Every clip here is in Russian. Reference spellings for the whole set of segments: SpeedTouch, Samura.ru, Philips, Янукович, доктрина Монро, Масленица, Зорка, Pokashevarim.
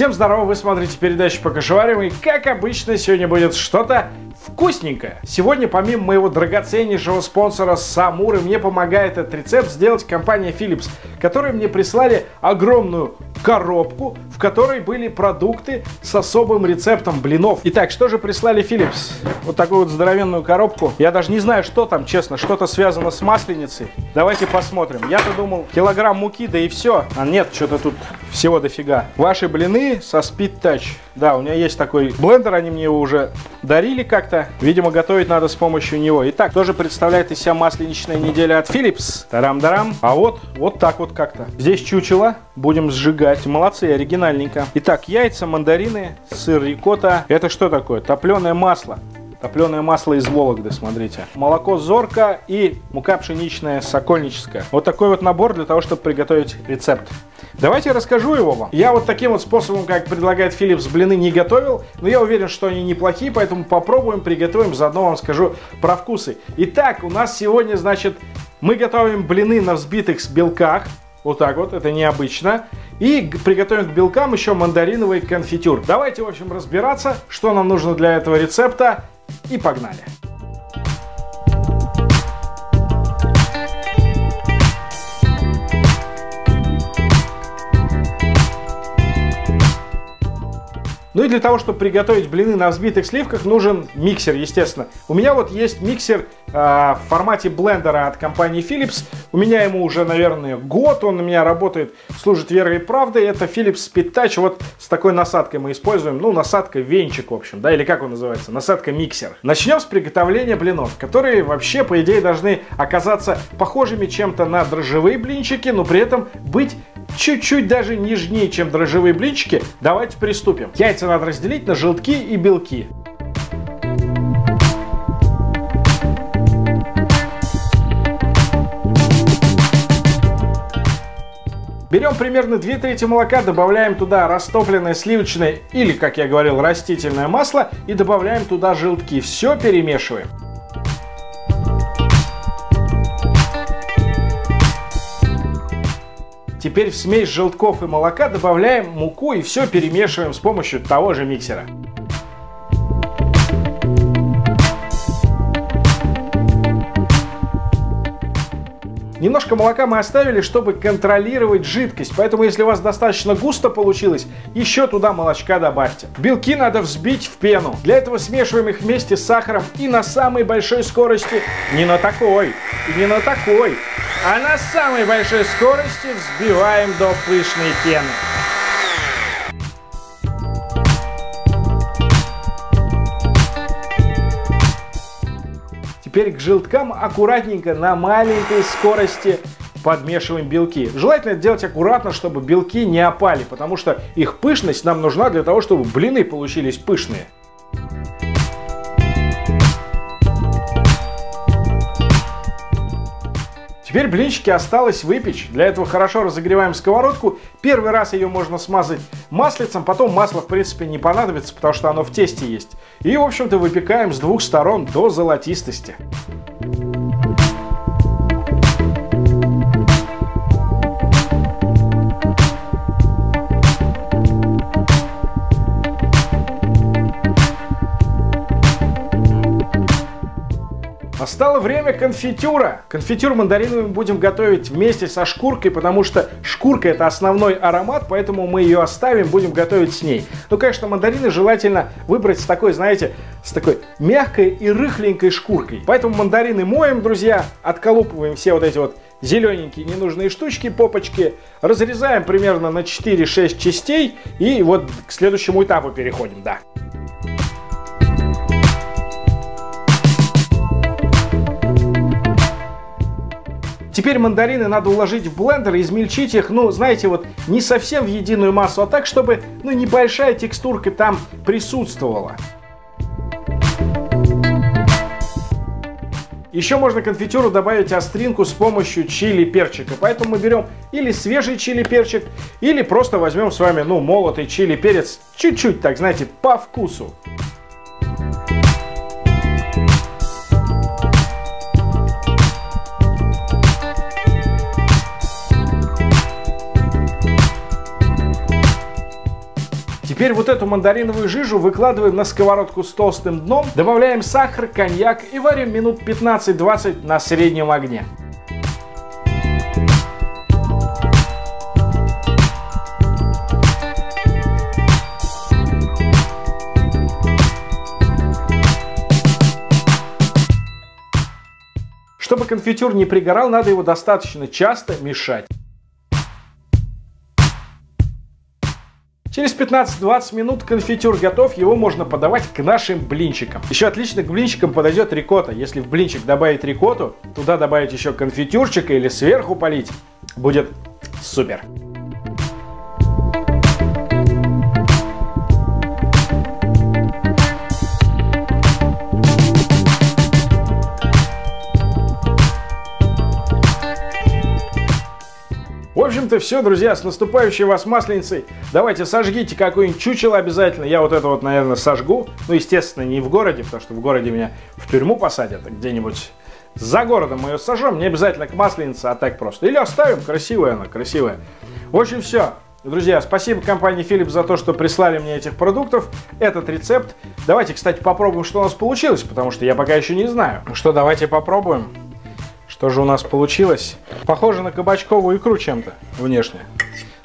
Всем здорово, вы смотрите передачу Покашеварим, и как обычно сегодня будет что-то вкусненькое. Сегодня помимо моего драгоценнейшего спонсора Самуры мне помогает этот рецепт сделать компания Philips, которые мне прислали огромную коробку, в которой были продукты с особым рецептом блинов. Итак, что же прислали Philips? Вот такую вот здоровенную коробку. Я даже не знаю, что там, честно, что-то связано с масленицей. Давайте посмотрим. Я-то думал, килограмм муки, да и все. А нет, что-то тут всего дофига. Ваши блины со SpeedTouch. Да, у меня есть такой блендер, они мне его уже дарили как-то. Видимо, готовить надо с помощью него. Итак, тоже представляет из себя масленичная неделя от Philips. Тарам-дарам. А вот так вот как-то. Здесь чучело. Будем сжигать. Молодцы, оригинальненько. Итак, яйца, мандарины, сыр, рикотта. Это что такое? Топленое масло. Топленое масло из Вологды, смотрите. Молоко Зорка и мука пшеничная сокольническая. Вот такой вот набор для того, чтобы приготовить рецепт. Давайте я расскажу его вам. Я вот таким вот способом, как предлагает Philips, блины не готовил, но я уверен, что они неплохие, поэтому попробуем, приготовим, заодно вам скажу про вкусы. Итак, у нас сегодня, значит, мы готовим блины на взбитых белках. Вот так вот, это необычно. И приготовим к белкам еще мандариновый конфитюр. Давайте, в общем, разбираться, что нам нужно для этого рецепта. И погнали! Ну и для того, чтобы приготовить блины на взбитых сливках, нужен миксер, естественно. У меня вот есть миксер в формате блендера от компании Philips. У меня ему уже, наверное, год. Он у меня работает, служит верой и правдой. Это Philips SpeedTouch. Вот с такой насадкой мы используем. Ну, насадка венчик, в общем, да, или как он называется? Насадка миксер. Начнем с приготовления блинов, которые вообще, по идее, должны оказаться похожими чем-то на дрожжевые блинчики, но при этом быть чуть-чуть даже нежнее, чем дрожжевые блинчики. Давайте приступим. Яйца надо разделить на желтки и белки. Берем примерно 2/3 молока, добавляем туда растопленное сливочное или, как я говорил, растительное масло и добавляем туда желтки. Все перемешиваем. Теперь в смесь желтков и молока добавляем муку и все перемешиваем с помощью того же миксера. Немножко молока мы оставили, чтобы контролировать жидкость, поэтому если у вас достаточно густо получилось, еще туда молочка добавьте. Белки надо взбить в пену. Для этого смешиваем их вместе с сахаром и на самой большой скорости, не на такой, и не на такой, а на самой большой скорости взбиваем до пышной пены. Теперь к желткам аккуратненько на маленькой скорости подмешиваем белки. Желательно это делать аккуратно, чтобы белки не опали, потому что их пышность нам нужна для того, чтобы блины получились пышные. Теперь блинчики осталось выпечь. Для этого хорошо разогреваем сковородку. Первый раз ее можно смазать маслицем, потом масло в принципе не понадобится, потому что оно в тесте есть. И в общем-то выпекаем с двух сторон до золотистости. Настало время конфитюра. Конфитюр мандариновый будем готовить вместе со шкуркой, потому что шкурка это основной аромат, поэтому мы ее оставим, будем готовить с ней. Ну, конечно, мандарины желательно выбрать с такой, знаете, с такой мягкой и рыхленькой шкуркой. Поэтому мандарины моем, друзья, отколупываем все вот эти вот зелененькие ненужные штучки, попочки, разрезаем примерно на 4-6 частей и вот к следующему этапу переходим, да. Теперь мандарины надо уложить в блендер и измельчить их, ну, знаете, вот не совсем в единую массу, а так, чтобы, ну, небольшая текстурка там присутствовала. Еще можно конфитюру добавить остринку с помощью чили перчика. Поэтому мы берем или свежий чили перчик, или просто возьмем с вами, ну, молотый чили перец, чуть-чуть, так, знаете, по вкусу. Теперь вот эту мандариновую жижу выкладываем на сковородку с толстым дном, добавляем сахар, коньяк и варим минут 15-20 на среднем огне. Чтобы конфитюр не пригорал, надо его достаточно часто мешать. Через 15-20 минут конфитюр готов, его можно подавать к нашим блинчикам. Еще отлично к блинчикам подойдет рикотта. Если в блинчик добавить рикотту, туда добавить еще конфитюрчик или сверху полить, будет супер. В общем-то все, друзья, с наступающей вас Масленицей. Давайте сожгите какое-нибудь чучело обязательно. Я вот это вот, наверное, сожгу. Ну, естественно, не в городе, потому что в городе меня в тюрьму посадят, а где-нибудь за городом мы ее сожжем. Не обязательно к Масленице, а так просто. Или оставим, красивая она, красивая. В общем, все. Друзья, спасибо компании Philips за то, что прислали мне этих продуктов, этот рецепт. Давайте, кстати, попробуем, что у нас получилось, потому что я пока еще не знаю. Ну что, давайте попробуем. Что же у нас получилось? Похоже на кабачковую икру чем-то внешне.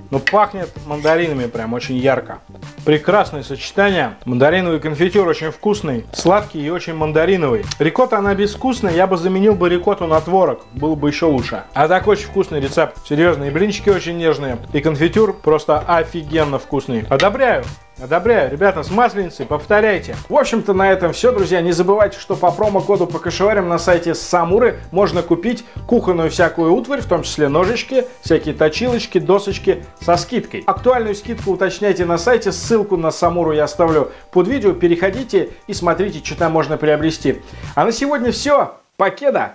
Но пахнет мандаринами прям очень ярко. Прекрасное сочетание. Мандариновый конфитюр очень вкусный, сладкий и очень мандариновый. Рикотта, она безвкусная, я бы заменил бы рикотту на творог, было бы еще лучше. А так очень вкусный рецепт. Серьезно, и блинчики очень нежные, и конфитюр просто офигенно вкусный. Одобряю. Одобряю, ребята, с Масленицей, повторяйте. В общем-то, на этом все, друзья. Не забывайте, что по промокоду Pokashevarim на сайте Самуры можно купить кухонную всякую утварь, в том числе ножички, всякие точилочки, досочки со скидкой. Актуальную скидку уточняйте на сайте, ссылку на Самуру я оставлю под видео. Переходите и смотрите, что там можно приобрести. А на сегодня все. Покеда!